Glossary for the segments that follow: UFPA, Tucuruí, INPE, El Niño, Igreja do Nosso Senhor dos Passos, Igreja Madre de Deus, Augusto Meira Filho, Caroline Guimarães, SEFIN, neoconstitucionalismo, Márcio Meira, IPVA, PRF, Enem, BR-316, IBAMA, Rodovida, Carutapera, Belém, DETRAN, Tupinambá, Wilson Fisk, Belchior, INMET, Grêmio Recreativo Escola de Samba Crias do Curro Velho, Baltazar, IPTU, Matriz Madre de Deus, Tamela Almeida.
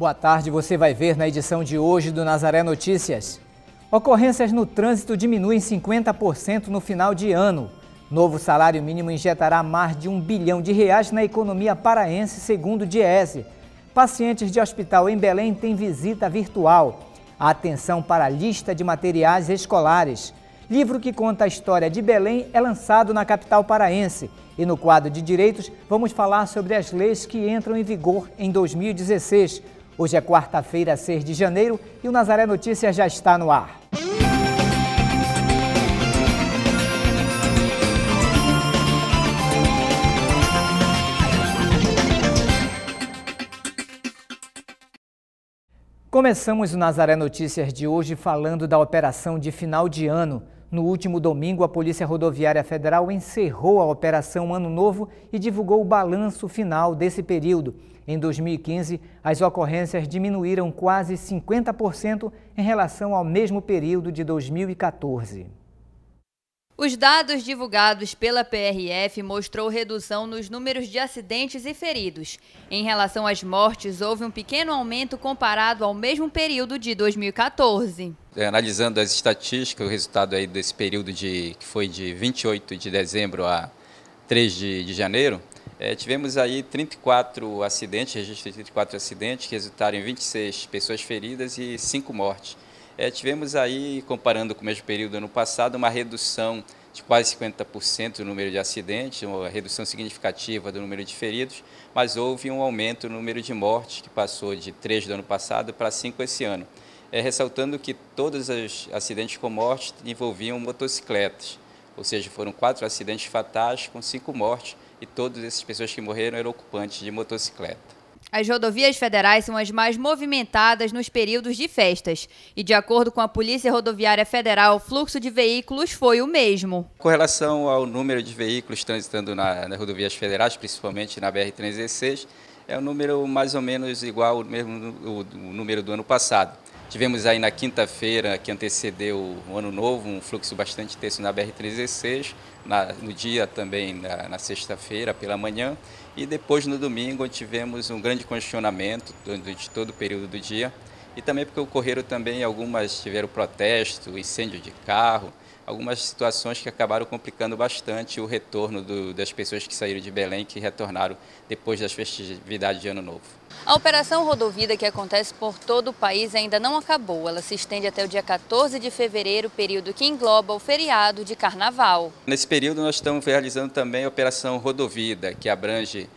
Boa tarde, você vai ver na edição de hoje do Nazaré Notícias. Ocorrências no trânsito diminuem 50% no final de ano. Novo salário mínimo injetará mais de R$ 1 bilhão na economia paraense, segundo o Dieese. Pacientes de hospital em Belém têm visita virtual. Atenção para a lista de materiais escolares. Livro que conta a história de Belém é lançado na capital paraense. E no quadro de direitos, vamos falar sobre as leis que entram em vigor em 2016. Hoje é quarta-feira, 6 de janeiro, e o Nazaré Notícias já está no ar. Começamos o Nazaré Notícias de hoje falando da operação de final de ano. No último domingo, a Polícia Rodoviária Federal encerrou a Operação Ano Novo e divulgou o balanço final desse período. Em 2015, as ocorrências diminuíram quase 50% em relação ao mesmo período de 2014. Os dados divulgados pela PRF mostrou redução nos números de acidentes e feridos. Em relação às mortes, houve um pequeno aumento comparado ao mesmo período de 2014. Analisando as estatísticas, o resultado aí desse período que foi de 28 de dezembro a 3 de janeiro, tivemos aí 34 acidentes, registro de 34 acidentes, que resultaram em 26 pessoas feridas e 5 mortes. Tivemos aí, comparando com o mesmo período do ano passado, uma redução de quase 50% do número de acidentes, uma redução significativa do número de feridos, mas houve um aumento no número de mortes, que passou de 3 do ano passado para 5 esse ano. Ressaltando que todos os acidentes com morte envolviam motocicletas, ou seja, foram 4 acidentes fatais com 5 mortes e todas essas pessoas que morreram eram ocupantes de motocicleta. As rodovias federais são as mais movimentadas nos períodos de festas. E, de acordo com a Polícia Rodoviária Federal, o fluxo de veículos foi o mesmo. Com relação ao número de veículos transitando nas rodovias federais, principalmente na BR-316, é um número mais ou menos igual ao mesmo, o número do ano passado. Tivemos aí na quinta-feira, que antecedeu o Ano Novo, um fluxo bastante intenso na BR-316, no dia também, na sexta-feira, pela manhã. E depois, no domingo, tivemos um grande congestionamento durante todo o período do dia. E também porque ocorreram também algumas, tiveram protesto, incêndio de carro, algumas situações que acabaram complicando bastante o retorno das pessoas que saíram de Belém, que retornaram depois das festividades de Ano Novo. A operação Rodovida, que acontece por todo o país, ainda não acabou. Ela se estende até o dia 14 de fevereiro, período que engloba o feriado de Carnaval. Nesse período nós estamos realizando também a operação Rodovida, que abrange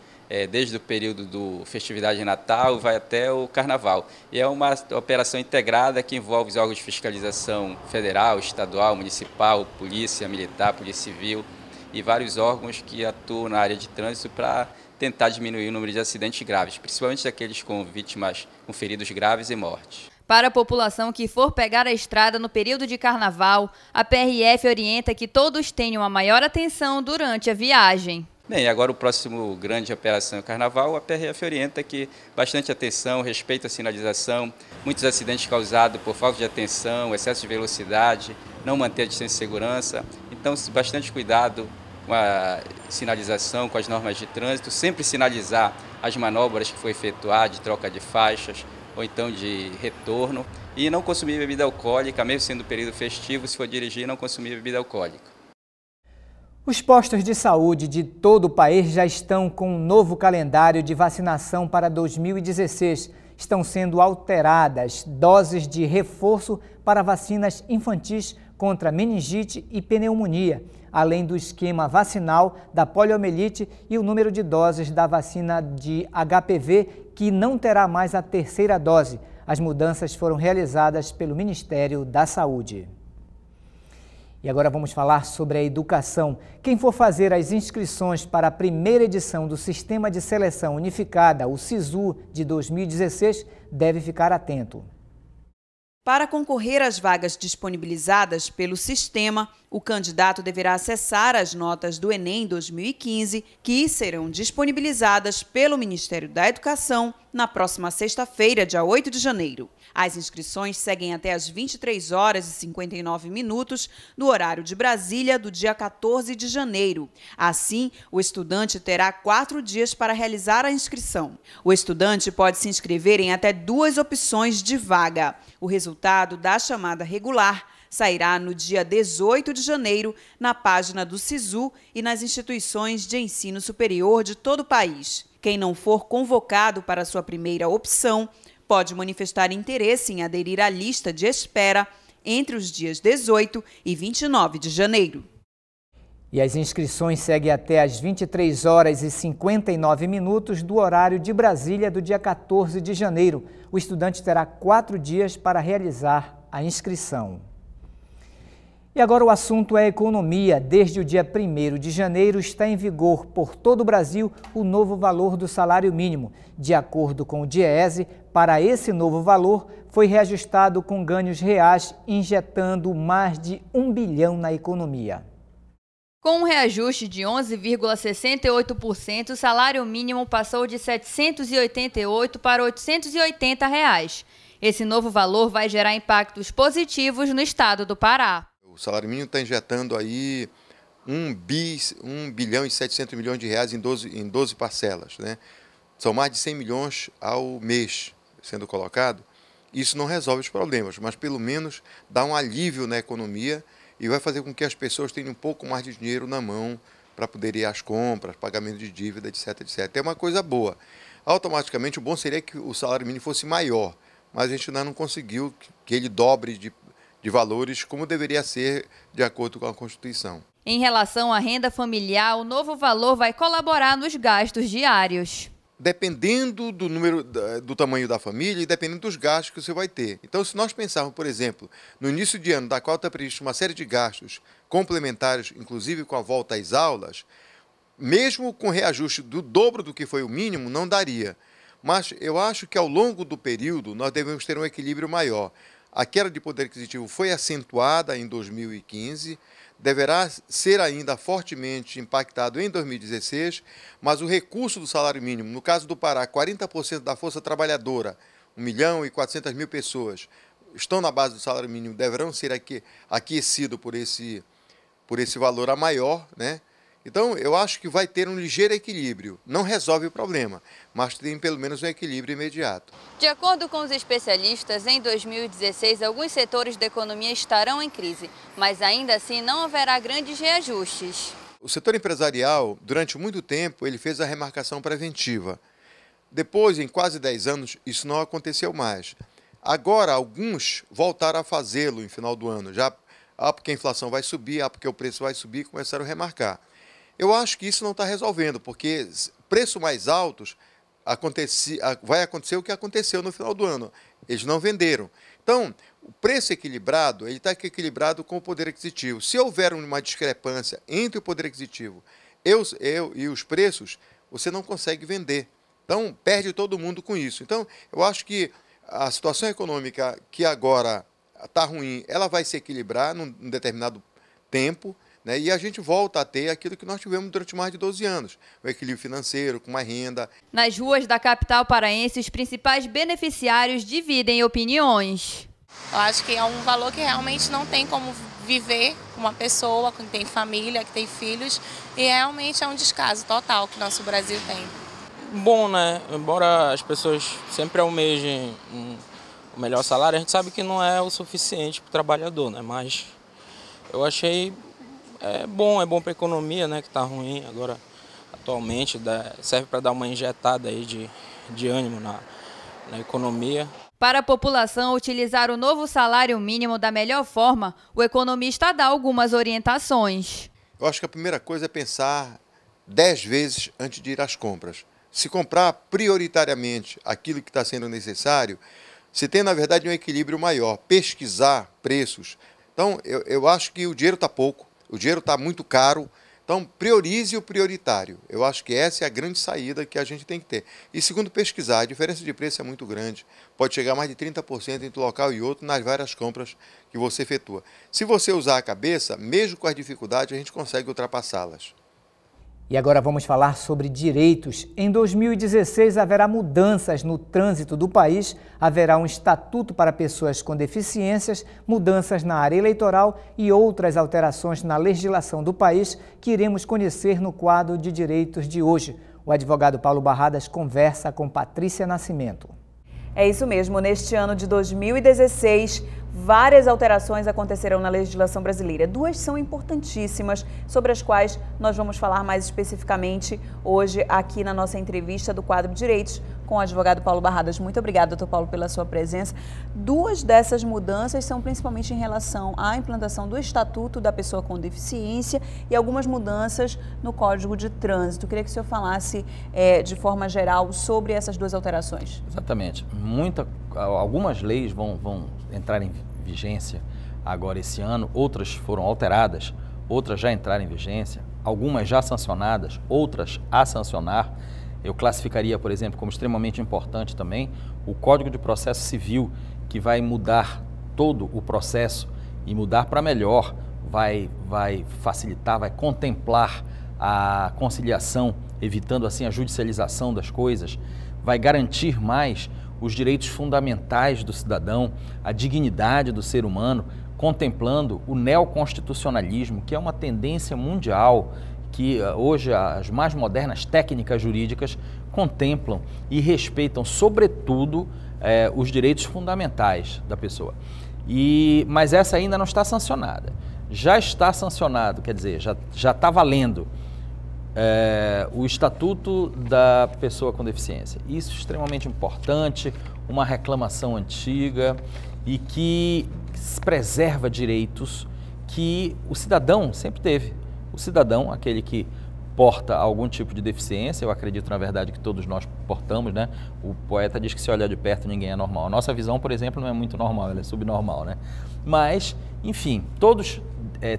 desde o período da festividade de Natal vai até o Carnaval. E é uma operação integrada que envolve os órgãos de fiscalização federal, estadual, municipal, polícia militar, polícia civil e vários órgãos que atuam na área de trânsito para tentar diminuir o número de acidentes graves, principalmente daqueles com vítimas, com feridos graves e mortes. Para a população que for pegar a estrada no período de Carnaval, a PRF orienta que todos tenham a maior atenção durante a viagem. Bem, agora o próximo grande operação é o Carnaval, a PRF orienta que bastante atenção, respeito à sinalização, muitos acidentes causados por falta de atenção, excesso de velocidade, não manter a distância de segurança, então bastante cuidado com a sinalização, com as normas de trânsito, sempre sinalizar as manobras que for efetuar, de troca de faixas ou então de retorno, e não consumir bebida alcoólica, mesmo sendo período festivo, se for dirigir, não consumir bebida alcoólica. Os postos de saúde de todo o país já estão com um novo calendário de vacinação para 2016. Estão sendo alteradas doses de reforço para vacinas infantis contra meningite e pneumonia, além do esquema vacinal da poliomielite e o número de doses da vacina de HPV, que não terá mais a 3ª dose. As mudanças foram realizadas pelo Ministério da Saúde. E agora vamos falar sobre a educação. Quem for fazer as inscrições para a primeira edição do Sistema de Seleção Unificada, o SISU, de 2016, deve ficar atento. Para concorrer às vagas disponibilizadas pelo sistema, o candidato deverá acessar as notas do Enem 2015, que serão disponibilizadas pelo Ministério da Educação na próxima sexta-feira, dia 8 de janeiro. As inscrições seguem até às 23h59 no horário de Brasília, do dia 14 de janeiro. Assim, o estudante terá 4 dias para realizar a inscrição. O estudante pode se inscrever em até 2 opções de vaga. O resultado da chamada regular sairá no dia 18 de janeiro na página do SISU e nas instituições de ensino superior de todo o país. Quem não for convocado para sua primeira opção pode manifestar interesse em aderir à lista de espera entre os dias 18 e 29 de janeiro. E as inscrições seguem até às 23h59 do horário de Brasília do dia 14 de janeiro. O estudante terá 4 dias para realizar a inscrição. E agora o assunto é economia. Desde o dia 1º de janeiro está em vigor por todo o Brasil o novo valor do salário mínimo. De acordo com o Dieese, para esse novo valor foi reajustado com ganhos reais, injetando mais de R$ 1 bilhão na economia. Com um reajuste de 11,68%, o salário mínimo passou de R$ 788 para R$ 880 reais. Esse novo valor vai gerar impactos positivos no estado do Pará. O salário mínimo está injetando aí 1,7 bilhão de reais em 12 parcelas, né? São mais de 100 milhões ao mês sendo colocado. Isso não resolve os problemas, mas pelo menos dá um alívio na economia e vai fazer com que as pessoas tenham um pouco mais de dinheiro na mão para poder ir às compras, pagamento de dívida, etc, etc. É uma coisa boa. Automaticamente, o bom seria que o salário mínimo fosse maior, mas a gente ainda não conseguiu que ele dobre de valores, como deveria ser de acordo com a Constituição. Em relação à renda familiar, o novo valor vai colaborar nos gastos diários. Dependendo do número, do tamanho da família e dependendo dos gastos que você vai ter. Então, se nós pensarmos, por exemplo, no início de ano, da qual está previsto uma série de gastos complementares, inclusive com a volta às aulas, mesmo com reajuste do dobro do que foi o mínimo, não daria. Mas eu acho que ao longo do período nós devemos ter um equilíbrio maior. A queda de poder aquisitivo foi acentuada em 2015, deverá ser ainda fortemente impactado em 2016, mas o recurso do salário mínimo, no caso do Pará, 40% da força trabalhadora, 1.400.000 pessoas, estão na base do salário mínimo, deverão ser aquecidos por esse valor a maior, né? Então, eu acho que vai ter um ligeiro equilíbrio. Não resolve o problema, mas tem pelo menos um equilíbrio imediato. De acordo com os especialistas, em 2016, alguns setores da economia estarão em crise, mas ainda assim não haverá grandes reajustes. O setor empresarial, durante muito tempo, ele fez a remarcação preventiva. Depois, em quase 10 anos, isso não aconteceu mais. Agora, alguns voltaram a fazê-lo no final do ano. Já, porque a inflação vai subir, porque o preço vai subir, começaram a remarcar. Eu acho que isso não está resolvendo, porque preços mais altos vai acontecer o que aconteceu no final do ano. Eles não venderam. Então, o preço equilibrado, ele está equilibrado com o poder aquisitivo. Se houver uma discrepância entre o poder aquisitivo e os preços, você não consegue vender. Então, perde todo mundo com isso. Então, eu acho que a situação econômica que agora está ruim, ela vai se equilibrar num determinado tempo, né? E a gente volta a ter aquilo que nós tivemos durante mais de 12 anos, o equilíbrio financeiro, com mais renda. Nas ruas da capital paraense, os principais beneficiários dividem opiniões. Eu acho que é um valor que realmente não tem como viver uma pessoa que tem família, que tem filhos, e realmente é um descaso total que o nosso Brasil tem. Bom, né? Embora as pessoas sempre almejem o melhor salário, a gente sabe que não é o suficiente para o trabalhador, né? Mas eu achei... É bom para a economia, né, que está ruim agora atualmente, serve para dar uma injetada aí de ânimo na economia. Para a população utilizar o novo salário mínimo da melhor forma, o economista dá algumas orientações. Eu acho que a primeira coisa é pensar 10 vezes antes de ir às compras. Se comprar prioritariamente aquilo que está sendo necessário, se tem, na verdade, um equilíbrio maior, pesquisar preços. Então, eu acho que o dinheiro está pouco. O dinheiro está muito caro, então priorize o prioritário. Eu acho que essa é a grande saída que a gente tem que ter. E segundo, pesquisar. A diferença de preço é muito grande. Pode chegar a mais de 30% entre um local e outro nas várias compras que você efetua. Se você usar a cabeça, mesmo com as dificuldades, a gente consegue ultrapassá-las. E agora vamos falar sobre direitos. Em 2016 haverá mudanças no trânsito do país, haverá um estatuto para pessoas com deficiências, mudanças na área eleitoral e outras alterações na legislação do país que iremos conhecer no quadro de direitos de hoje. O advogado Paulo Barradas conversa com Patrícia Nascimento. É isso mesmo, neste ano de 2016, várias alterações acontecerão na legislação brasileira. Duas são importantíssimas, sobre as quais nós vamos falar mais especificamente hoje aqui na nossa entrevista do quadro Direitos com o advogado Paulo Barradas. Muito obrigada, doutor Paulo, pela sua presença. Duas dessas mudanças são principalmente em relação à implantação do Estatuto da Pessoa com Deficiência e algumas mudanças no Código de Trânsito. Eu queria que o senhor falasse de forma geral sobre essas duas alterações. Exatamente. Algumas leis vão entrar em vigência agora esse ano, outras foram alteradas, outras já entraram em vigência, algumas já sancionadas, outras a sancionar. Eu classificaria, por exemplo, como extremamente importante também o Código de Processo Civil, que vai mudar todo o processo e mudar para melhor, vai facilitar, vai contemplar a conciliação, evitando assim a judicialização das coisas, vai garantir mais os direitos fundamentais do cidadão, a dignidade do ser humano, contemplando o neoconstitucionalismo, que é uma tendência mundial, que hoje as mais modernas técnicas jurídicas contemplam e respeitam, sobretudo, os direitos fundamentais da pessoa. Mas essa ainda não está sancionada. Já está sancionado, quer dizer, já está valendo o Estatuto da Pessoa com Deficiência. Isso é extremamente importante, uma reclamação antiga e que preserva direitos que o cidadão sempre teve. O cidadão, aquele que porta algum tipo de deficiência, eu acredito na verdade que todos nós portamos, né? O poeta diz que se olhar de perto ninguém é normal. A nossa visão, por exemplo, não é muito normal, ela é subnormal, né? Mas, enfim, todos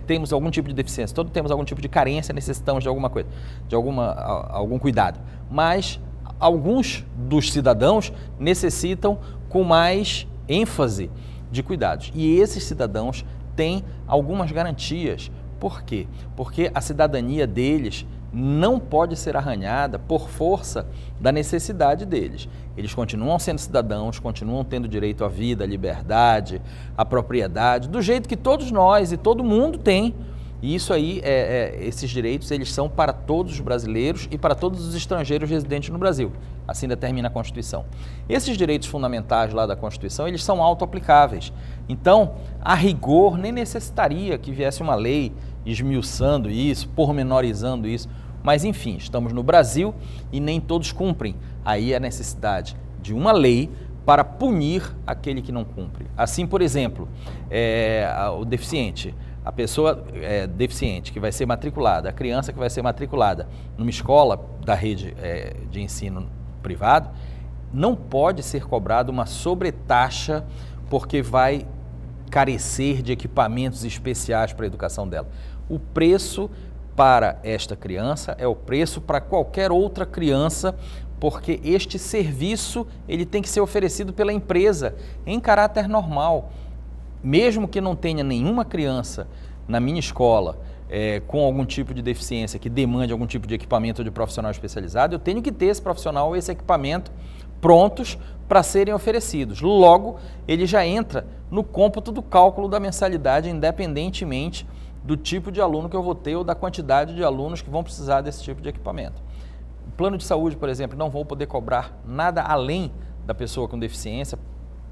temos algum tipo de deficiência, todos temos algum tipo de carência, necessitamos de alguma coisa, de algum cuidado. Mas alguns dos cidadãos necessitam com mais ênfase de cuidados. E esses cidadãos têm algumas garantias. Por quê? Porque a cidadania deles não pode ser arranhada por força da necessidade deles. Eles continuam sendo cidadãos, continuam tendo direito à vida, à liberdade, à propriedade, do jeito que todos nós e todo mundo tem. E isso aí, esses direitos, eles são para todos os brasileiros e para todos os estrangeiros residentes no Brasil. Assim determina a Constituição. Esses direitos fundamentais lá da Constituição, eles são auto-aplicáveis. Então, a rigor, nem necessitaria que viesse uma lei esmiuçando isso, pormenorizando isso. Mas, enfim, estamos no Brasil e nem todos cumprem. Aí a necessidade de uma lei para punir aquele que não cumpre. Assim, por exemplo, o deficiente, a pessoa deficiente que vai ser matriculada, a criança que vai ser matriculada numa escola da rede de ensino privado, não pode ser cobrada uma sobretaxa porque vai carecer de equipamentos especiais para a educação dela. O preço para esta criança é o preço para qualquer outra criança, porque este serviço ele tem que ser oferecido pela empresa em caráter normal. Mesmo que não tenha nenhuma criança na minha escola com algum tipo de deficiência que demande algum tipo de equipamento ou de profissional especializado, eu tenho que ter esse profissional ou esse equipamento prontos para serem oferecidos. Logo, ele já entra no cômputo do cálculo da mensalidade, independentemente do tipo de aluno que eu vou ter ou da quantidade de alunos que vão precisar desse tipo de equipamento. O plano de saúde, por exemplo, não vou poder cobrar nada além da pessoa com deficiência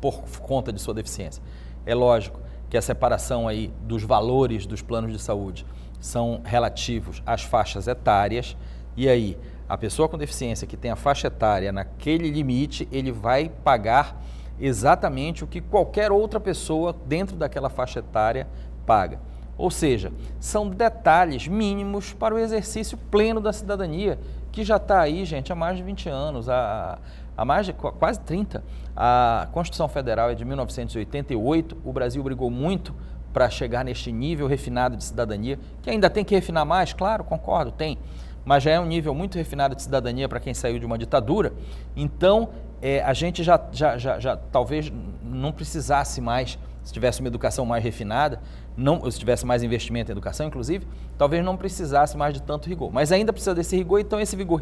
por conta de sua deficiência. É lógico que a separação aí dos valores dos planos de saúde são relativos às faixas etárias e aí a pessoa com deficiência que tem a faixa etária naquele limite, ele vai pagar exatamente o que qualquer outra pessoa dentro daquela faixa etária paga. Ou seja, são detalhes mínimos para o exercício pleno da cidadania, que já está aí, gente, há mais de 20 anos, há mais de quase 30. A Constituição Federal é de 1988, o Brasil brigou muito para chegar neste nível refinado de cidadania, que ainda tem que refinar mais, claro, concordo, tem, mas já é um nível muito refinado de cidadania para quem saiu de uma ditadura. Então, a gente já talvez não precisasse mais se tivesse uma educação mais refinada, se tivesse mais investimento em educação, inclusive, talvez não precisasse mais de tanto rigor. Mas ainda precisa desse rigor, então esse rigor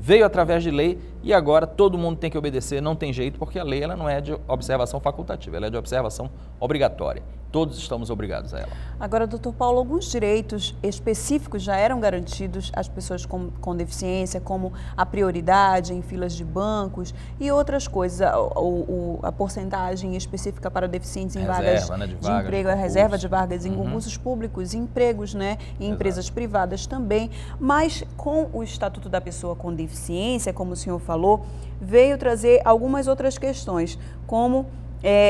veio através de lei e agora todo mundo tem que obedecer, não tem jeito, porque a lei ela não é de observação facultativa, ela é de observação obrigatória. Todos estamos obrigados a ela. Agora, doutor Paulo, alguns direitos específicos já eram garantidos às pessoas com deficiência, como a prioridade em filas de bancos e outras coisas, a porcentagem específica para deficientes em vagas de emprego, a reserva de vagas em concursos públicos, empregos, né, em empresas privadas também. Mas com o Estatuto da Pessoa com Deficiência, como o senhor falou, veio trazer algumas outras questões, como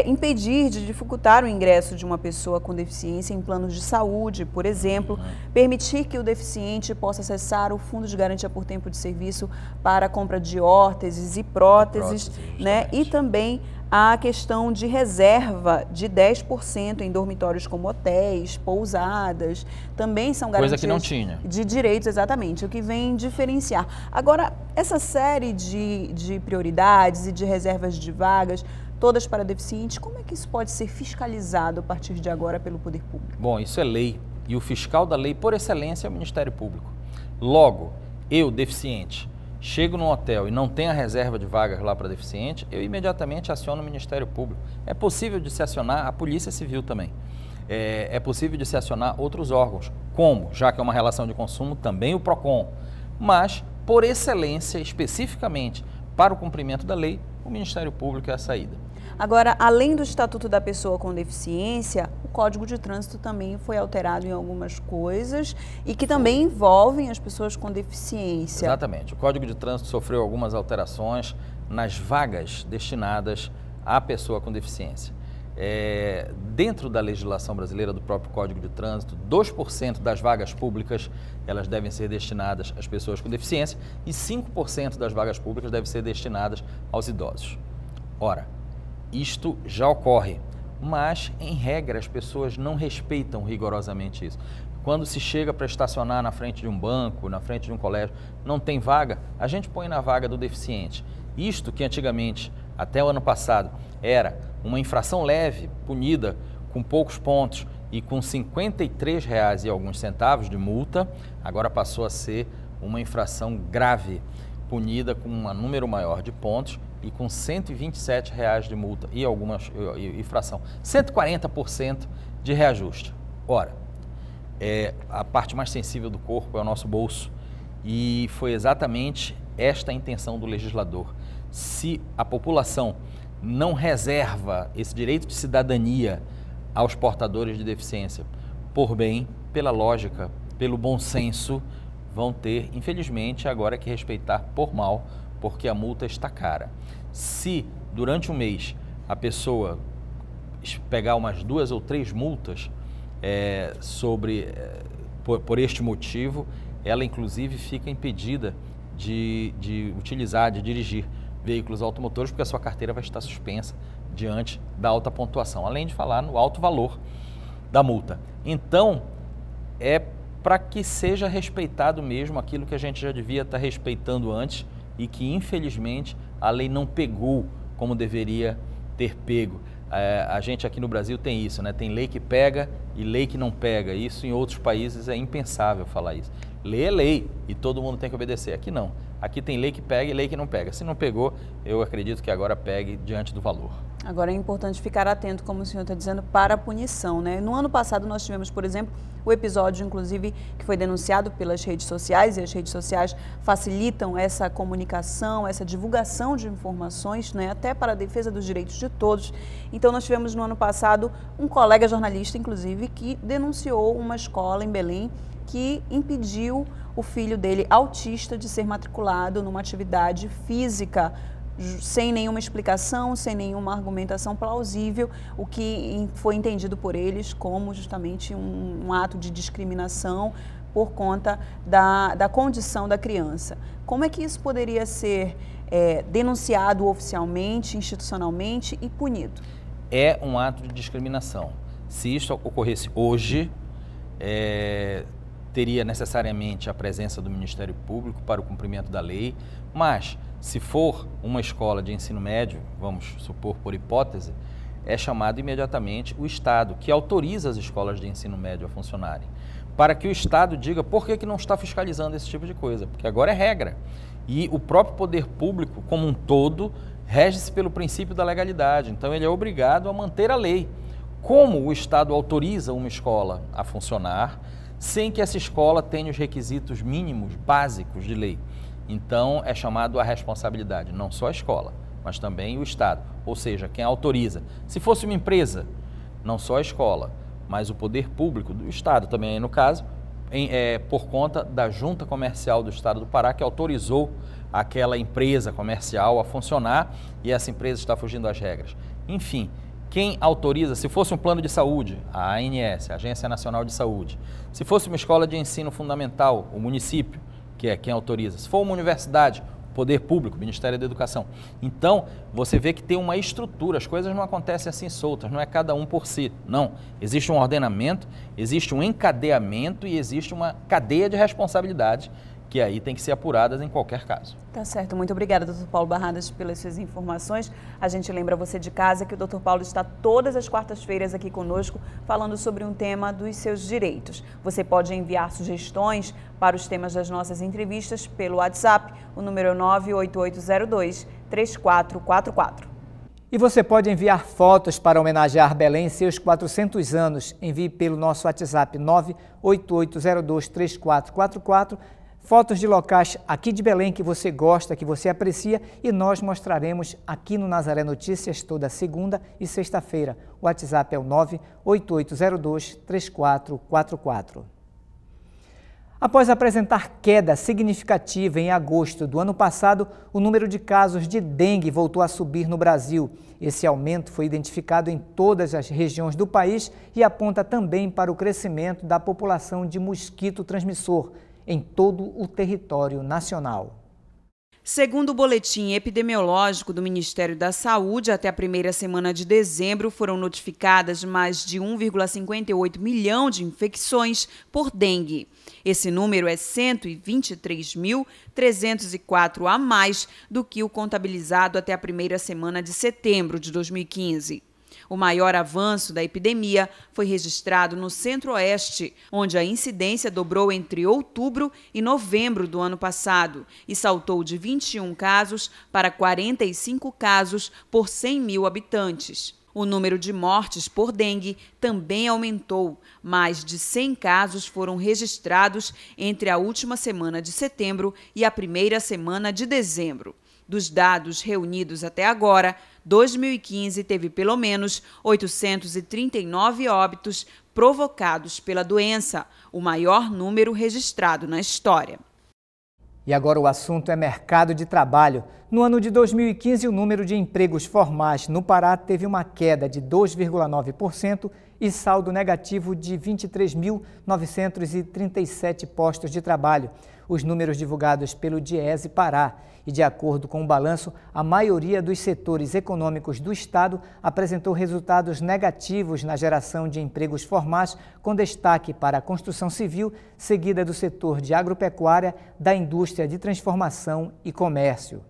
impedir de dificultar o ingresso de uma pessoa com deficiência em planos de saúde, por exemplo, permitir que o deficiente possa acessar o Fundo de Garantia por Tempo de Serviço para a compra de órteses e próteses, né? E também a questão de reserva de 10% em dormitórios como hotéis, pousadas, também são garantias que não tinha de direitos, exatamente, o que vem diferenciar. Agora, essa série de prioridades e de reservas de vagas, todas para deficientes, como é que isso pode ser fiscalizado a partir de agora pelo poder público? Bom, isso é lei e o fiscal da lei, por excelência, é o Ministério Público. Logo, eu, deficiente, chego num hotel e não tenho a reserva de vagas lá para deficiente, eu imediatamente aciono o Ministério Público. É possível de se acionar a Polícia Civil também. É possível de se acionar outros órgãos, como, já que é uma relação de consumo, também o PROCON. Mas, por excelência, especificamente para o cumprimento da lei, o Ministério Público é a saída. Agora, além do Estatuto da Pessoa com Deficiência, o Código de Trânsito também foi alterado em algumas coisas e que também envolvem as pessoas com deficiência. Exatamente. O Código de Trânsito sofreu algumas alterações nas vagas destinadas à pessoa com deficiência. Dentro da legislação brasileira, do próprio Código de Trânsito, 2% das vagas públicas elas devem ser destinadas às pessoas com deficiência e 5% das vagas públicas devem ser destinadas aos idosos. Ora, isto já ocorre, mas, em regra, as pessoas não respeitam rigorosamente isso. Quando se chega para estacionar na frente de um banco, na frente de um colégio, não tem vaga, a gente põe na vaga do deficiente. Isto que antigamente, até o ano passado, era uma infração leve, punida com poucos pontos e com R$ 53 e alguns centavos de multa, agora passou a ser uma infração grave, punida com um número maior de pontos e com R$ 127 de multa e alguma infração, 140% de reajuste. Ora, a parte mais sensível do corpo é o nosso bolso e foi exatamente esta a intenção do legislador. Se a população não reserva esse direito de cidadania aos portadores de deficiência, por bem, pela lógica, pelo bom senso, vão ter, infelizmente, agora que respeitar por mal, porque a multa está cara. Se, durante um mês, a pessoa pegar umas 2 ou 3 multas por este motivo, ela, inclusive, fica impedida de dirigir veículos automotores, porque a sua carteira vai estar suspensa diante da alta pontuação, além de falar no alto valor da multa. Então, é para que seja respeitado mesmo aquilo que a gente já devia estar respeitando antes, e que, infelizmente, a lei não pegou como deveria ter pego. A gente aqui no Brasil tem isso, né? Tem lei que pega e lei que não pega. Isso em outros países é impensável falar isso. Lei é lei e todo mundo tem que obedecer. Aqui não. Aqui tem lei que pega e lei que não pega. Se não pegou, eu acredito que agora pegue diante do valor. Agora é importante ficar atento, como o senhor está dizendo, para a punição, né? No ano passado nós tivemos, por exemplo, o episódio, inclusive, que foi denunciado pelas redes sociais, e as redes sociais facilitam essa comunicação, essa divulgação de informações, né, até para a defesa dos direitos de todos. Então, nós tivemos no ano passado um colega jornalista, inclusive, que denunciou uma escola em Belém que impediu o filho dele, autista, de ser matriculado numa atividade física, sem nenhuma explicação, sem nenhuma argumentação plausível, o que foi entendido por eles como justamente um ato de discriminação por conta da condição da criança. Como é que isso poderia ser denunciado oficialmente, institucionalmente e punido? É um ato de discriminação. Se isso ocorresse hoje, teria necessariamente a presença do Ministério Público para o cumprimento da lei, mas se for uma escola de ensino médio, vamos supor por hipótese, é chamado imediatamente o Estado, que autoriza as escolas de ensino médio a funcionarem, para que o Estado diga por que não está fiscalizando esse tipo de coisa, porque agora é regra. E o próprio poder público, como um todo, rege-se pelo princípio da legalidade, então ele é obrigado a manter a lei. Como o Estado autoriza uma escola a funcionar sem que essa escola tenha os requisitos mínimos, básicos de lei? Então é chamado a responsabilidade, não só a escola, mas também o Estado, ou seja, quem autoriza. Se fosse uma empresa, não só a escola, mas o poder público do Estado também, no caso, por conta da Junta Comercial do Estado do Pará, que autorizou aquela empresa comercial a funcionar e essa empresa está fugindo às regras. Enfim, quem autoriza, se fosse um plano de saúde, a ANS, a Agência Nacional de Saúde, se fosse uma escola de ensino fundamental, o município, que é quem autoriza, se for uma universidade, Poder Público, Ministério da Educação. Então, você vê que tem uma estrutura, as coisas não acontecem assim soltas, não é cada um por si, não. Existe um ordenamento, existe um encadeamento e existe uma cadeia de responsabilidades que aí tem que ser apuradas em qualquer caso. Tá certo, muito obrigada, doutor Paulo Barradas, pelas suas informações. A gente lembra você de casa que o doutor Paulo está todas as quartas-feiras aqui conosco falando sobre um tema dos seus direitos. Você pode enviar sugestões para os temas das nossas entrevistas pelo WhatsApp, o número é 98802-3444. E você pode enviar fotos para homenagear Belém em seus 400 anos. Envie pelo nosso WhatsApp 98802-3444. Fotos de locais aqui de Belém que você gosta, que você aprecia, e nós mostraremos aqui no Nazaré Notícias toda segunda e sexta-feira. O WhatsApp é o 98802-3444. Após apresentar queda significativa em agosto do ano passado, o número de casos de dengue voltou a subir no Brasil. Esse aumento foi identificado em todas as regiões do país e aponta também para o crescimento da população de mosquito transmissor em todo o território nacional. Segundo o boletim epidemiológico do Ministério da Saúde, até a primeira semana de dezembro foram notificadas mais de 1,58 milhão de infecções por dengue. Esse número é 123.304 a mais do que o contabilizado até a primeira semana de setembro de 2015. O maior avanço da epidemia foi registrado no Centro-Oeste, onde a incidência dobrou entre outubro e novembro do ano passado e saltou de 21 casos para 45 casos por 100 mil habitantes. O número de mortes por dengue também aumentou. Mais de 100 casos foram registrados entre a última semana de setembro e a primeira semana de dezembro. Dos dados reunidos até agora, 2015 teve pelo menos 839 óbitos provocados pela doença, o maior número registrado na história. E agora o assunto é mercado de trabalho. No ano de 2015, o número de empregos formais no Pará teve uma queda de 2,9% e saldo negativo de 23.937 postos de trabalho. Os números divulgados pelo Dieese Pará e, de acordo com o balanço, a maioria dos setores econômicos do Estado apresentou resultados negativos na geração de empregos formais, com destaque para a construção civil, seguida do setor de agropecuária, da indústria de transformação e comércio.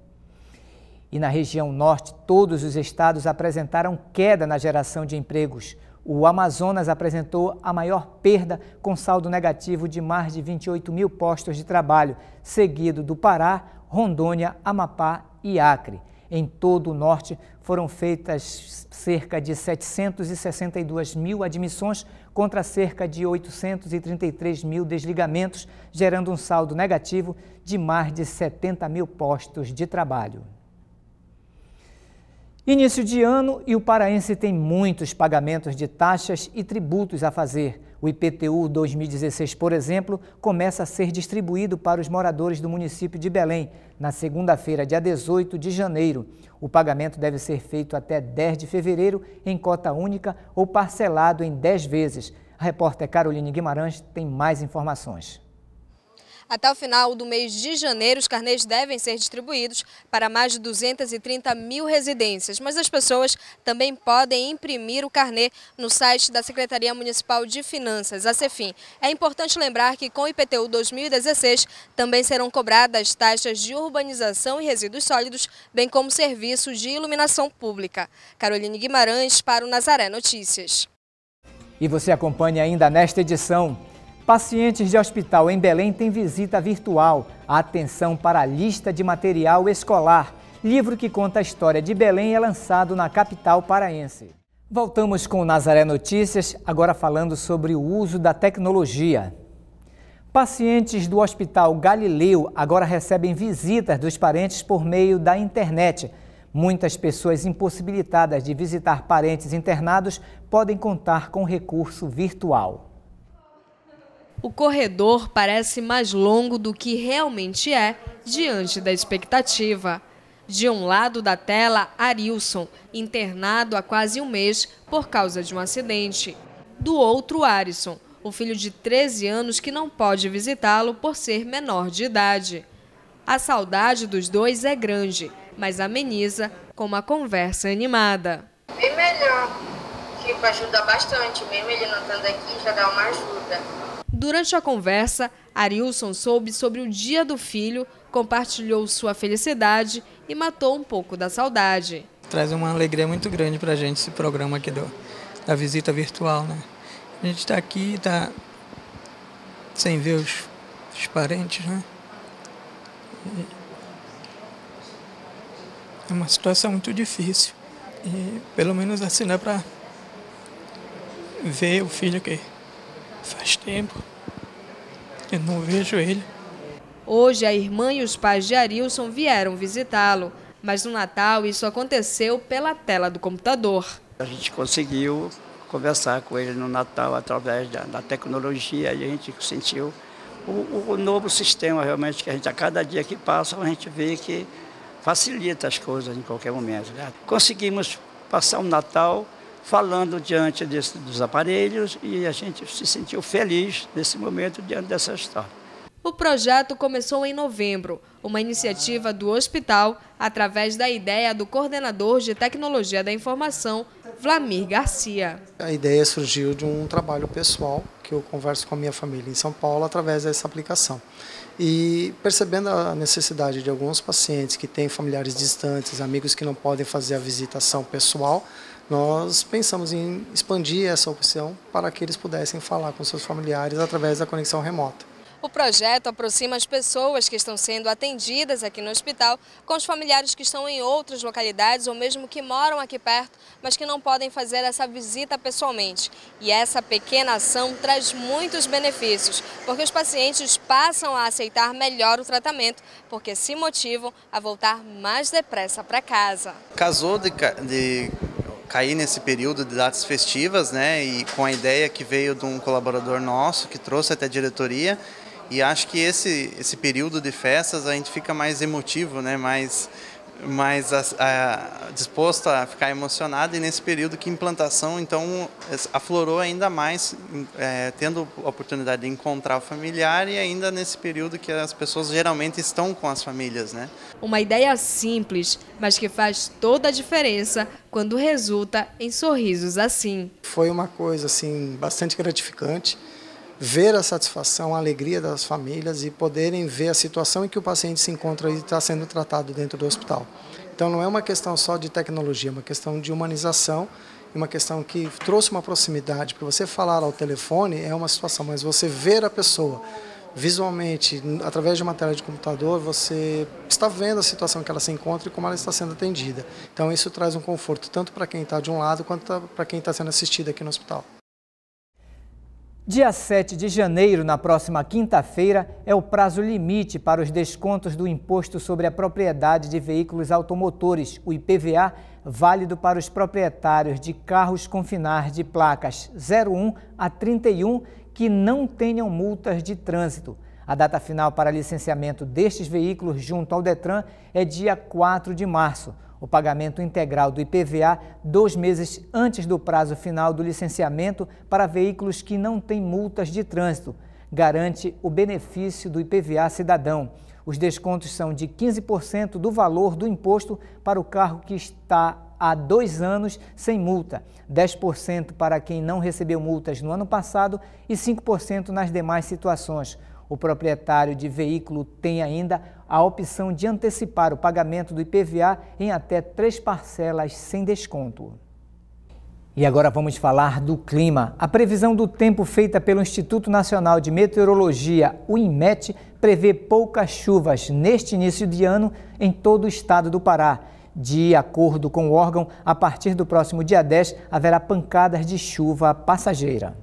E na região norte, todos os estados apresentaram queda na geração de empregos. O Amazonas apresentou a maior perda, com saldo negativo de mais de 28 mil postos de trabalho, seguido do Pará, Rondônia, Amapá e Acre. Em todo o norte, foram feitas cerca de 762 mil admissões contra cerca de 833 mil desligamentos, gerando um saldo negativo de mais de 70 mil postos de trabalho. Início de ano e o paraense tem muitos pagamentos de taxas e tributos a fazer. O IPTU 2016, por exemplo, começa a ser distribuído para os moradores do município de Belém, na segunda-feira, dia 18 de janeiro. O pagamento deve ser feito até 10 de fevereiro, em cota única ou parcelado em 10 vezes. A repórter Caroline Guimarães tem mais informações. Até o final do mês de janeiro, os carnês devem ser distribuídos para mais de 230 mil residências, mas as pessoas também podem imprimir o carnê no site da Secretaria Municipal de Finanças, a SEFIN. É importante lembrar que com o IPTU 2016 também serão cobradas taxas de urbanização e resíduos sólidos, bem como serviço de iluminação pública. Caroline Guimarães para o Nazaré Notícias. E você acompanha ainda nesta edição. Pacientes de hospital em Belém têm visita virtual. Atenção para a lista de material escolar. Livro que conta a história de Belém é lançado na capital paraense. Voltamos com o Nazaré Notícias, agora falando sobre o uso da tecnologia. Pacientes do Hospital Galileu agora recebem visitas dos parentes por meio da internet. Muitas pessoas impossibilitadas de visitar parentes internados podem contar com recurso virtual. O corredor parece mais longo do que realmente é, diante da expectativa. De um lado da tela, Arilson, internado há quase um mês por causa de um acidente. Do outro, Arisson, o filho de 13 anos que não pode visitá-lo por ser menor de idade. A saudade dos dois é grande, mas ameniza com uma conversa animada. Bem melhor, que ajuda bastante, mesmo ele não estando aqui, já dá uma ajuda. Durante a conversa, Arilson soube sobre o dia do filho, compartilhou sua felicidade e matou um pouco da saudade. Traz uma alegria muito grande pra gente esse programa aqui da visita virtual, né? A gente está aqui, está sem ver os parentes, né? É uma situação muito difícil. E pelo menos assim dá para ver o filho que faz tempo. Eu não vejo ele. Hoje a irmã e os pais de Arilson vieram visitá-lo, mas no Natal isso aconteceu pela tela do computador. A gente conseguiu conversar com ele no Natal através da tecnologia, e a gente sentiu o novo sistema realmente que a gente, a cada dia que passa, a gente vê que facilita as coisas em qualquer momento, né? Conseguimos passar um Natal falando diante dos aparelhos, e a gente se sentiu feliz nesse momento diante dessa história. O projeto começou em novembro, uma iniciativa do hospital, através da ideia do coordenador de tecnologia da informação, Vlamir Garcia. A ideia surgiu de um trabalho pessoal, que eu converso com a minha família em São Paulo, através dessa aplicação. E percebendo a necessidade de alguns pacientes que têm familiares distantes, amigos que não podem fazer a visitação pessoal, nós pensamos em expandir essa opção para que eles pudessem falar com seus familiares através da conexão remota. O projeto aproxima as pessoas que estão sendo atendidas aqui no hospital com os familiares que estão em outras localidades ou mesmo que moram aqui perto, mas que não podem fazer essa visita pessoalmente. E essa pequena ação traz muitos benefícios, porque os pacientes passam a aceitar melhor o tratamento, porque se motivam a voltar mais depressa para casa. Casou de cair nesse período de datas festivas, né? E com a ideia que veio de um colaborador nosso, que trouxe até a diretoria. E acho que esse período de festas a gente fica mais emotivo, né? mais disposto a ficar emocionado, e nesse período que implantação, então, aflorou ainda mais, tendo a oportunidade de encontrar o familiar, e ainda nesse período que as pessoas geralmente estão com as famílias, né? Uma ideia simples, mas que faz toda a diferença quando resulta em sorrisos assim. Foi uma coisa assim bastante gratificante. Ver a satisfação, a alegria das famílias e poderem ver a situação em que o paciente se encontra e está sendo tratado dentro do hospital. Então não é uma questão só de tecnologia, é uma questão de humanização, uma questão que trouxe uma proximidade, porque você falar ao telefone é uma situação, mas você ver a pessoa visualmente, através de uma tela de computador, você está vendo a situação que ela se encontra e como ela está sendo atendida. Então isso traz um conforto tanto para quem está de um lado quanto para quem está sendo assistido aqui no hospital. Dia 7 de janeiro, na próxima quinta-feira, é o prazo limite para os descontos do Imposto sobre a Propriedade de Veículos Automotores, o IPVA, válido para os proprietários de carros com finais de placas 01 a 31 que não tenham multas de trânsito. A data final para licenciamento destes veículos junto ao DETRAN é dia 4 de março. O pagamento integral do IPVA 2 meses antes do prazo final do licenciamento para veículos que não têm multas de trânsito. garante o benefício do IPVA cidadão. Os descontos são de 15% do valor do imposto para o carro que está há 2 anos sem multa, 10% para quem não recebeu multas no ano passado e 5% nas demais situações. O proprietário de veículo tem ainda a opção de antecipar o pagamento do IPVA em até 3 parcelas sem desconto. E agora vamos falar do clima. A previsão do tempo feita pelo Instituto Nacional de Meteorologia, o INMET, prevê poucas chuvas neste início de ano em todo o estado do Pará. De acordo com o órgão, a partir do próximo dia 10, haverá pancadas de chuva passageira.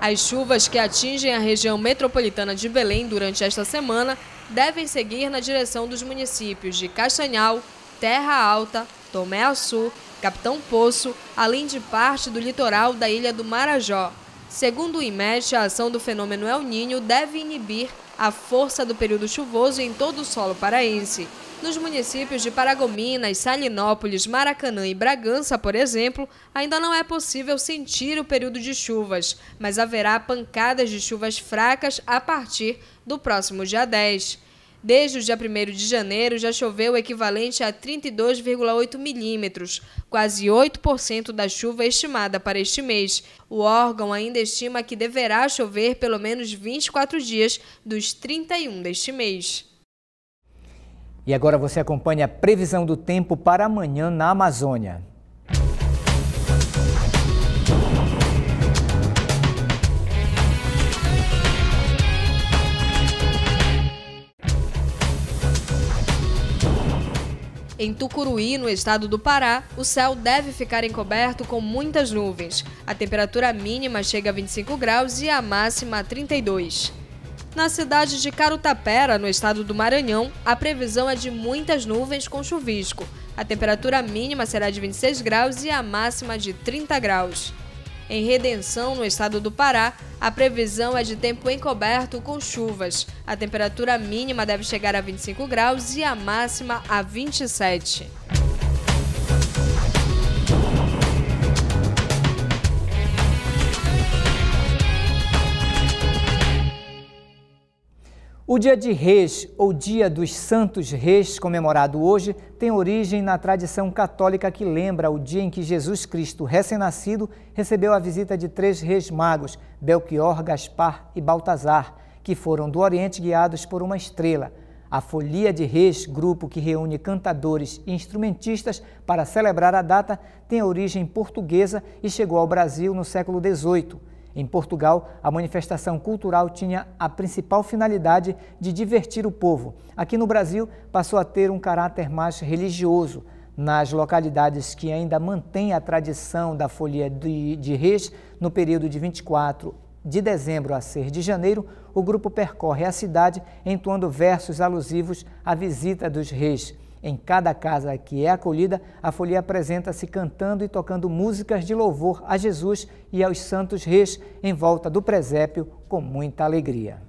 As chuvas que atingem a região metropolitana de Belém durante esta semana devem seguir na direção dos municípios de Castanhal, Terra Alta, Tomé Açu, Capitão Poço, além de parte do litoral da Ilha do Marajó. Segundo o INMET, a ação do fenômeno El Niño deve inibir a força do período chuvoso em todo o solo paraense. Nos municípios de Paragominas, Salinópolis, Maracanã e Bragança, por exemplo, ainda não é possível sentir o período de chuvas, mas haverá pancadas de chuvas fracas a partir do próximo dia 10. Desde o dia 1º de janeiro já choveu o equivalente a 32,8 milímetros, quase 8% da chuva estimada para este mês. O órgão ainda estima que deverá chover pelo menos 24 dias dos 31 deste mês. E agora você acompanha a previsão do tempo para amanhã na Amazônia. Em Tucuruí, no estado do Pará, o céu deve ficar encoberto com muitas nuvens. A temperatura mínima chega a 25 graus e a máxima a 32. Na cidade de Carutapera, no estado do Maranhão, a previsão é de muitas nuvens com chuvisco. A temperatura mínima será de 26 graus e a máxima de 30 graus. Em Redenção, no estado do Pará, a previsão é de tempo encoberto com chuvas. A temperatura mínima deve chegar a 25 graus e a máxima a 27. O Dia de Reis, ou Dia dos Santos Reis, comemorado hoje, tem origem na tradição católica que lembra o dia em que Jesus Cristo, recém-nascido, recebeu a visita de 3 reis magos, Belchior, Gaspar e Baltazar, que foram do Oriente guiados por uma estrela. A Folia de Reis, grupo que reúne cantadores e instrumentistas para celebrar a data, tem origem portuguesa e chegou ao Brasil no século XVIII. Em Portugal, a manifestação cultural tinha a principal finalidade de divertir o povo. Aqui no Brasil, passou a ter um caráter mais religioso. Nas localidades que ainda mantêm a tradição da Folia de Reis, no período de 24 de dezembro a 6 de janeiro, o grupo percorre a cidade entoando versos alusivos à visita dos reis. Em cada casa que é acolhida, a folia apresenta-se cantando e tocando músicas de louvor a Jesus e aos santos reis em volta do presépio com muita alegria.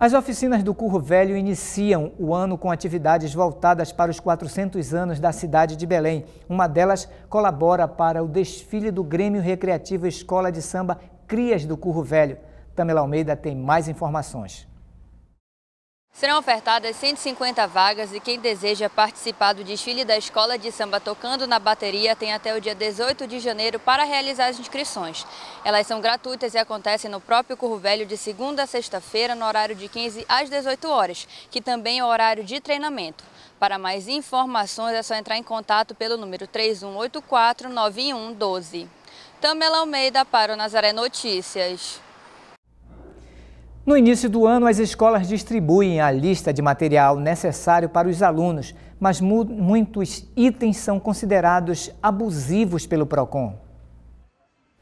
As oficinas do Curro Velho iniciam o ano com atividades voltadas para os 400 anos da cidade de Belém. Uma delas colabora para o desfile do Grêmio Recreativo Escola de Samba Crias do Curro Velho. Tamela Almeida tem mais informações. Serão ofertadas 150 vagas e quem deseja participar do desfile da Escola de Samba Tocando na Bateria tem até o dia 18 de janeiro para realizar as inscrições. Elas são gratuitas e acontecem no próprio Curro Velho de segunda a sexta-feira, no horário de 15 às 18 horas, que também é o horário de treinamento. Para mais informações é só entrar em contato pelo número 3184-9112. Tamela Almeida para o Nazaré Notícias. No início do ano, as escolas distribuem a lista de material necessário para os alunos, mas muitos itens são considerados abusivos pelo PROCON.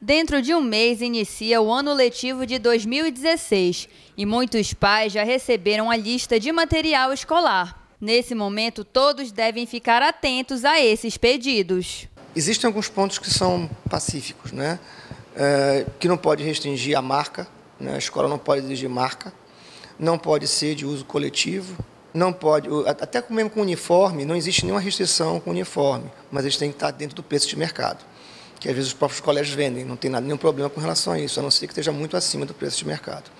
Dentro de um mês inicia o ano letivo de 2016 e muitos pais já receberam a lista de material escolar. Nesse momento, todos devem ficar atentos a esses pedidos. Existem alguns pontos que são pacíficos, né? Que não pode restringir a marca. A escola não pode exigir marca, não pode ser de uso coletivo, não pode, até mesmo com uniforme, não existe nenhuma restrição com uniforme, mas eles têm que estar dentro do preço de mercado, que às vezes os próprios colégios vendem, não tem nenhum problema com relação a isso, a não ser que esteja muito acima do preço de mercado.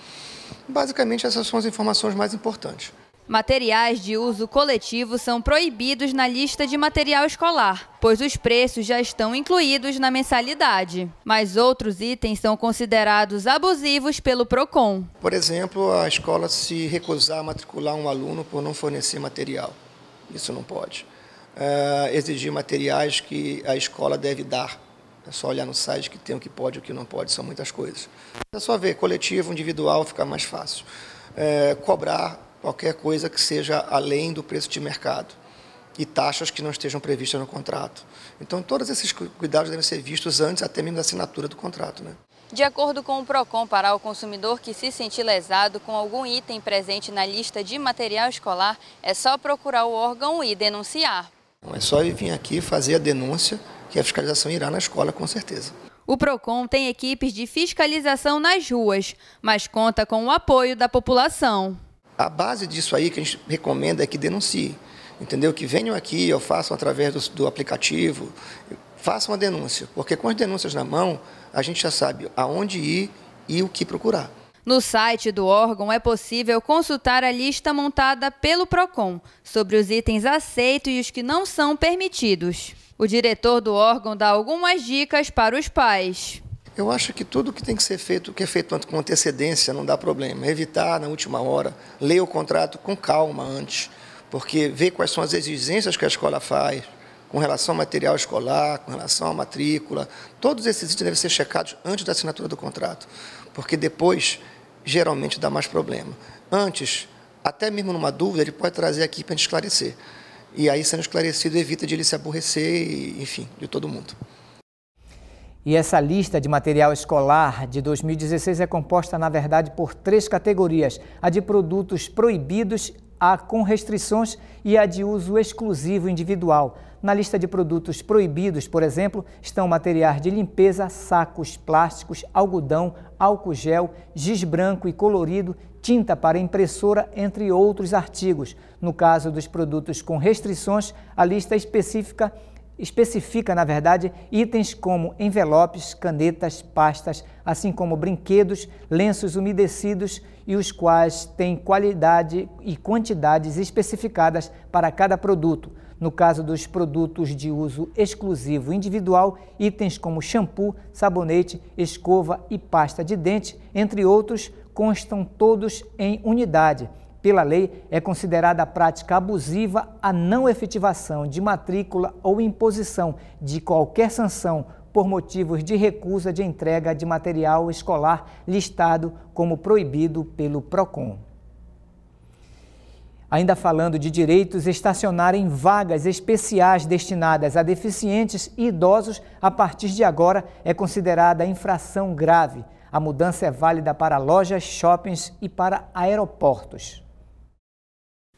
Basicamente, essas são as informações mais importantes. Materiais de uso coletivo são proibidos na lista de material escolar, pois os preços já estão incluídos na mensalidade. Mas outros itens são considerados abusivos pelo PROCON. Por exemplo, a escola se recusar a matricular um aluno por não fornecer material. Isso não pode. Exigir materiais que a escola deve dar. É só olhar no site que tem o que pode e o que não pode, são muitas coisas. É só ver, coletivo, individual, fica mais fácil. Cobrar qualquer coisa que seja além do preço de mercado e taxas que não estejam previstas no contrato. Então, todos esses cuidados devem ser vistos antes, até mesmo da assinatura do contrato, né? De acordo com o PROCON, para o consumidor que se sentir lesado com algum item presente na lista de material escolar, é só procurar o órgão e denunciar. É só vir aqui fazer a denúncia, que a fiscalização irá na escola, com certeza. O PROCON tem equipes de fiscalização nas ruas, mas conta com o apoio da população. A base disso aí que a gente recomenda é que denuncie, entendeu? Que venham aqui ou façam através do aplicativo, façam a denúncia, porque com as denúncias na mão, a gente já sabe aonde ir e o que procurar. No site do órgão é possível consultar a lista montada pelo PROCON sobre os itens aceitos e os que não são permitidos. O diretor do órgão dá algumas dicas para os pais. Eu acho que tudo que tem que ser feito, que é feito com antecedência, não dá problema. Evitar na última hora, ler o contrato com calma antes, porque ver quais são as exigências que a escola faz com relação ao material escolar, com relação à matrícula. Todos esses itens devem ser checados antes da assinatura do contrato, porque depois geralmente dá mais problema. Antes, até mesmo numa dúvida, ele pode trazer aqui para a gente esclarecer. E aí, sendo esclarecido, evita de ele se aborrecer, e, enfim, de todo mundo. E essa lista de material escolar de 2016 é composta, na verdade, por três categorias: a de produtos proibidos, a com restrições e a de uso exclusivo individual. Na lista de produtos proibidos, por exemplo, estão materiais de limpeza, sacos plásticos, algodão, álcool gel, giz branco e colorido, tinta para impressora, entre outros artigos. No caso dos produtos com restrições, a lista especifica, na verdade, itens como envelopes, canetas, pastas, assim como brinquedos, lenços umedecidos e os quais têm qualidade e quantidades especificadas para cada produto. No caso dos produtos de uso exclusivo individual, itens como shampoo, sabonete, escova e pasta de dente, entre outros, constam todos em unidade. Pela lei, é considerada a prática abusiva a não efetivação de matrícula ou imposição de qualquer sanção por motivos de recusa de entrega de material escolar listado como proibido pelo PROCON. Ainda falando de direitos, estacionar em vagas especiais destinadas a deficientes e idosos, a partir de agora, é considerada infração grave. A mudança é válida para lojas, shoppings e para aeroportos.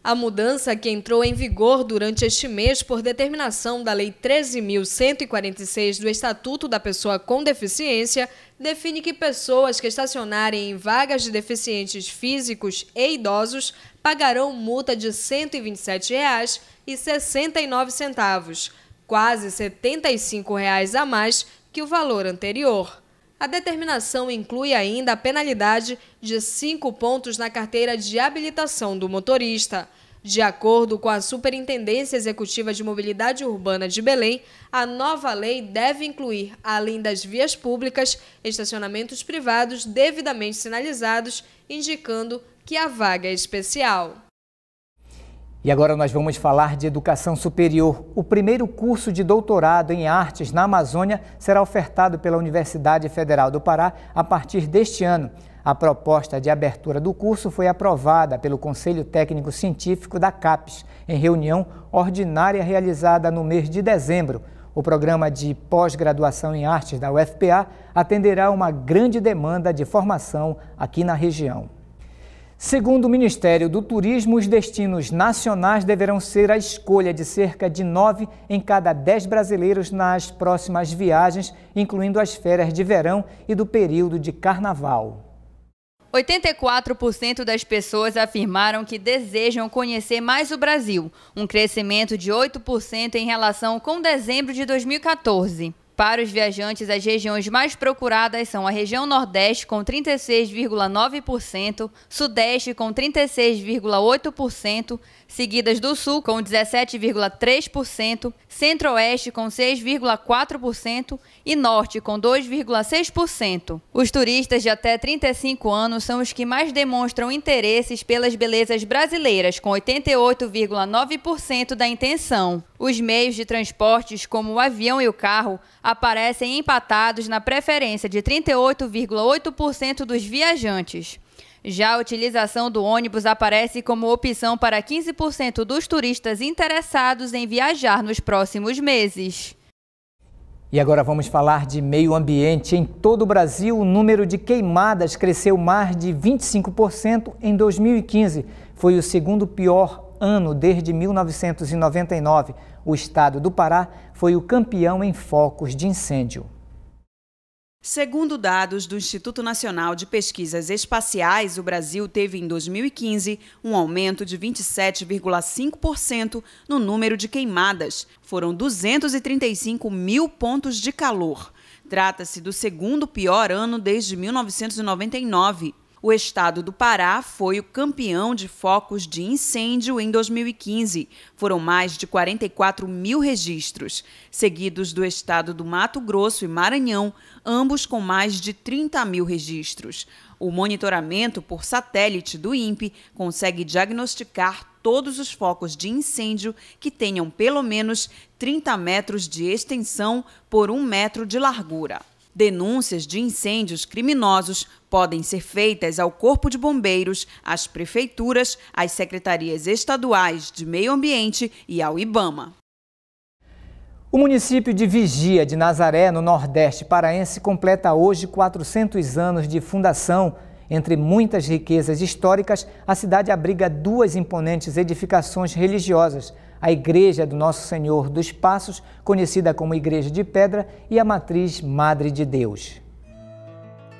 A mudança, que entrou em vigor durante este mês por determinação da Lei 13.146 do Estatuto da Pessoa com Deficiência, define que pessoas que estacionarem em vagas de deficientes físicos e idosos pagarão multa de R$ 127,69, quase R$ 75 a mais que o valor anterior. A determinação inclui ainda a penalidade de 5 pontos na carteira de habilitação do motorista. De acordo com a Superintendência Executiva de Mobilidade Urbana de Belém, a nova lei deve incluir, além das vias públicas, estacionamentos privados devidamente sinalizados, indicando que a vaga é especial. E agora nós vamos falar de educação superior. O primeiro curso de doutorado em artes na Amazônia será ofertado pela Universidade Federal do Pará a partir deste ano. A proposta de abertura do curso foi aprovada pelo Conselho Técnico Científico da CAPES, em reunião ordinária realizada no mês de dezembro. O programa de pós-graduação em artes da UFPA atenderá uma grande demanda de formação aqui na região. Segundo o Ministério do Turismo, os destinos nacionais deverão ser a escolha de cerca de 9 em cada 10 brasileiros nas próximas viagens, incluindo as férias de verão e do período de carnaval. 84% das pessoas afirmaram que desejam conhecer mais o Brasil, um crescimento de 8% em relação com dezembro de 2014. Para os viajantes, as regiões mais procuradas são a região Nordeste, com 36,9%, Sudeste, com 36,8%, seguidas do Sul, com 17,3%, Centro-Oeste, com 6,4% e Norte, com 2,6%. Os turistas de até 35 anos são os que mais demonstram interesses pelas belezas brasileiras, com 88,9% da intenção. Os meios de transportes, como o avião e o carro, aparecem empatados na preferência de 38,8% dos viajantes. Já a utilização do ônibus aparece como opção para 15% dos turistas interessados em viajar nos próximos meses. E agora vamos falar de meio ambiente. Em todo o Brasil, o número de queimadas cresceu mais de 25% em 2015. Foi o segundo pior ano desde 1999. O estado do Pará foi o campeão em focos de incêndio. Segundo dados do Instituto Nacional de Pesquisas Espaciais, o Brasil teve em 2015 um aumento de 27,5% no número de queimadas. Foram 235 mil pontos de calor. Trata-se do segundo pior ano desde 1999. O estado do Pará foi o campeão de focos de incêndio em 2015. Foram mais de 44 mil registros, seguidos do estado do Mato Grosso e Maranhão, ambos com mais de 30 mil registros. O monitoramento por satélite do INPE consegue diagnosticar todos os focos de incêndio que tenham pelo menos 30 metros de extensão por 1 metro de largura. Denúncias de incêndios criminosos podem ser feitas ao Corpo de Bombeiros, às prefeituras, às secretarias estaduais de meio ambiente e ao IBAMA. O município de Vigia de Nazaré, no Nordeste paraense, completa hoje 400 anos de fundação. Entre muitas riquezas históricas, a cidade abriga duas imponentes edificações religiosas: a Igreja do Nosso Senhor dos Passos, conhecida como Igreja de Pedra, e a Matriz Madre de Deus.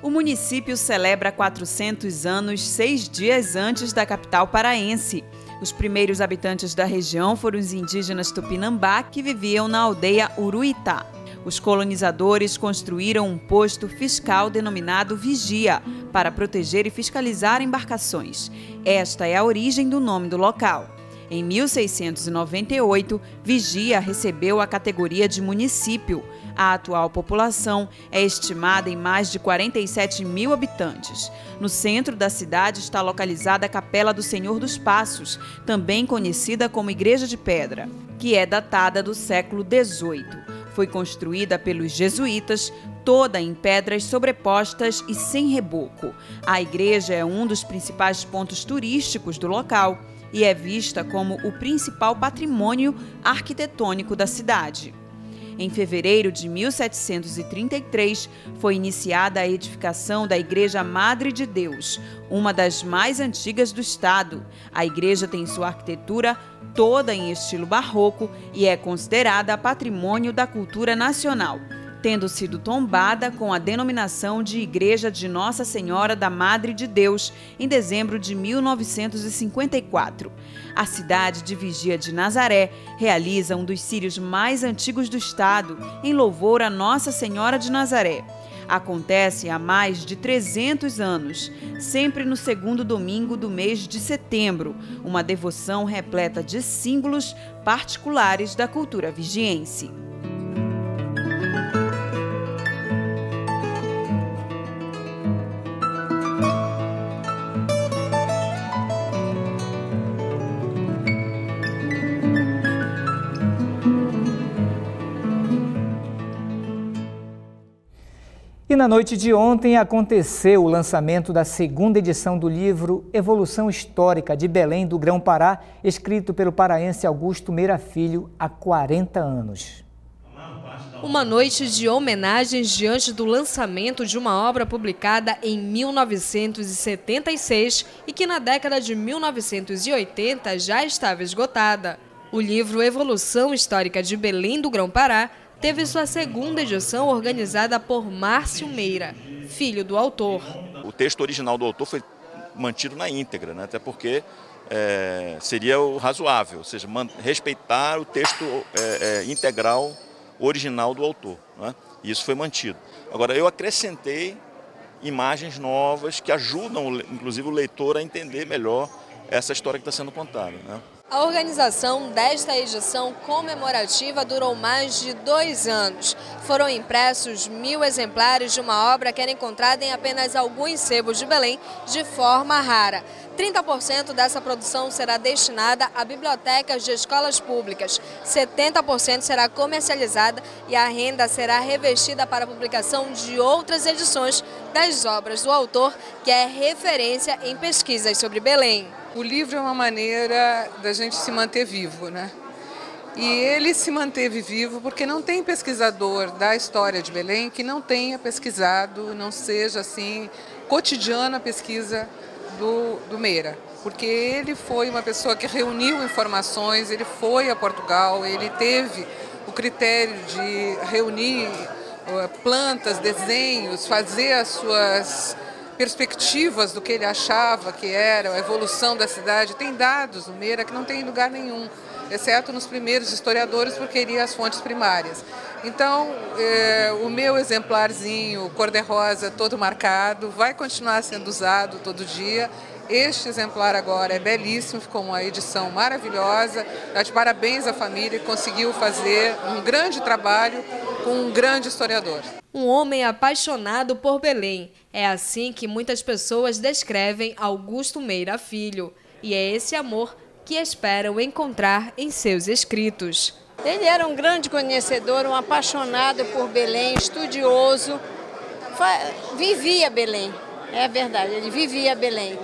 O município celebra 400 anos 6 dias antes da capital paraense. Os primeiros habitantes da região foram os indígenas Tupinambá, que viviam na aldeia Uruitá. Os colonizadores construíram um posto fiscal denominado Vigia, para proteger e fiscalizar embarcações. Esta é a origem do nome do local. Em 1698, Vigia recebeu a categoria de município. A atual população é estimada em mais de 47 mil habitantes. No centro da cidade está localizada a Capela do Senhor dos Passos, também conhecida como Igreja de Pedra, que é datada do século XVIII. Foi construída pelos jesuítas, toda em pedras sobrepostas e sem reboco. A igreja é um dos principais pontos turísticos do local e é vista como o principal patrimônio arquitetônico da cidade. Em fevereiro de 1733, foi iniciada a edificação da Igreja Madre de Deus, uma das mais antigas do estado. A igreja tem sua arquitetura toda em estilo barroco e é considerada patrimônio da cultura nacional, tendo sido tombada com a denominação de Igreja de Nossa Senhora da Madre de Deus em dezembro de 1954. A cidade de Vigia de Nazaré realiza um dos círios mais antigos do estado, em louvor a Nossa Senhora de Nazaré. Acontece há mais de 300 anos, sempre no segundo domingo do mês de setembro, uma devoção repleta de símbolos particulares da cultura vigiense. E na noite de ontem aconteceu o lançamento da segunda edição do livro Evolução Histórica de Belém do Grão-Pará, escrito pelo paraense Augusto Meira Filho há 40 anos. Uma noite de homenagens diante do lançamento de uma obra publicada em 1976 e que na década de 1980 já estava esgotada. O livro Evolução Histórica de Belém do Grão-Pará teve sua segunda edição organizada por Márcio Meira, filho do autor. O texto original do autor foi mantido na íntegra, né? Até porque seria o razoável, ou seja, respeitar o texto integral original do autor, né? E isso foi mantido. Agora, eu acrescentei imagens novas que ajudam, inclusive, o leitor a entender melhor essa história que está sendo contada, né? A organização desta edição comemorativa durou mais de 2 anos. Foram impressos 1.000 exemplares de uma obra que era encontrada em apenas alguns sebos de Belém de forma rara. 30% dessa produção será destinada a bibliotecas de escolas públicas, 70% será comercializada e a renda será revestida para a publicação de outras edições das obras do autor, que é referência em pesquisas sobre Belém. O livro é uma maneira da gente se manter vivo, né? E ele se manteve vivo porque não tem pesquisador da história de Belém que não tenha pesquisado, não seja assim, cotidiana a pesquisa do Meira. Porque ele foi uma pessoa que reuniu informações, ele foi a Portugal, ele teve o critério de reunir plantas, desenhos, fazer as suas perspectivas do que ele achava que era a evolução da cidade. Tem dados do Meira que não tem em lugar nenhum, exceto nos primeiros historiadores, porque iria às fontes primárias. Então, o meu exemplarzinho cor-de-rosa, todo marcado, vai continuar sendo usado todo dia. Este exemplar agora é belíssimo, ficou uma edição maravilhosa. Dá de parabéns à família que conseguiu fazer um grande trabalho com um grande historiador. Um homem apaixonado por Belém. É assim que muitas pessoas descrevem Augusto Meira Filho. E é esse amor que esperam encontrar em seus escritos. Ele era um grande conhecedor, um apaixonado por Belém, estudioso, vivia Belém, é verdade, ele vivia Belém.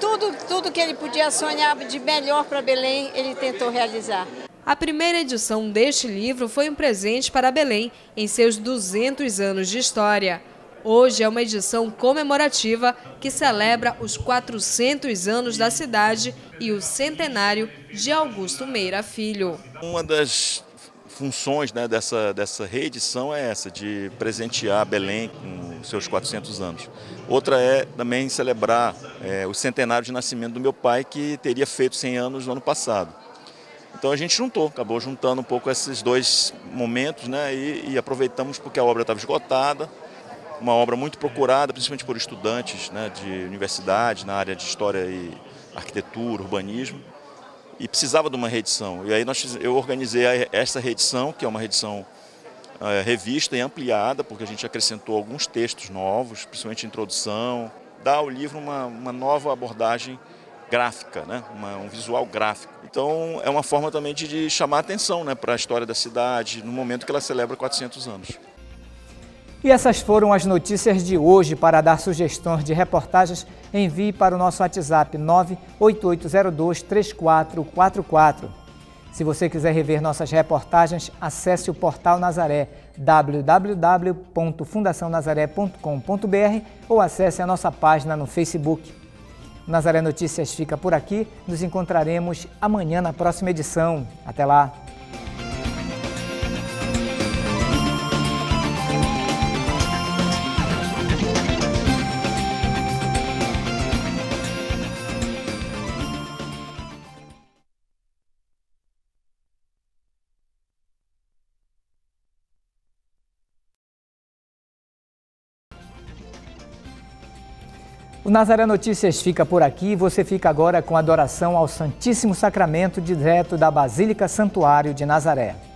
Tudo que ele podia sonhar de melhor para Belém, ele tentou realizar. A primeira edição deste livro foi um presente para Belém em seus 200 anos de história. Hoje é uma edição comemorativa que celebra os 400 anos da cidade e o centenário de Augusto Meira Filho. Uma das funções, né, dessa reedição é essa, de presentear Belém com seus 400 anos. Outra é também celebrar o centenário de nascimento do meu pai, que teria feito 100 anos no ano passado. Então a gente acabou juntando um pouco esses dois momentos, né, e aproveitamos porque a obra estava esgotada. Uma obra muito procurada, principalmente por estudantes, né, de universidade, na área de história e arquitetura, urbanismo, e precisava de uma reedição. E aí eu organizei essa reedição, que é uma reedição revista e ampliada, porque a gente acrescentou alguns textos novos, principalmente introdução, dá ao livro uma nova abordagem gráfica, né, um visual gráfico. Então é uma forma também de chamar a atenção, né, para a história da cidade, no momento que ela celebra 400 anos. E essas foram as notícias de hoje. Para dar sugestões de reportagens, envie para o nosso WhatsApp 988023444. Se você quiser rever nossas reportagens, acesse o portal Nazaré, www.fundacionazaré.com.br, ou acesse a nossa página no Facebook. O Nazaré Notícias fica por aqui. Nos encontraremos amanhã na próxima edição. Até lá! O Nazaré Notícias fica por aqui. Você fica agora com a adoração ao Santíssimo Sacramento, direto da Basílica Santuário de Nazaré.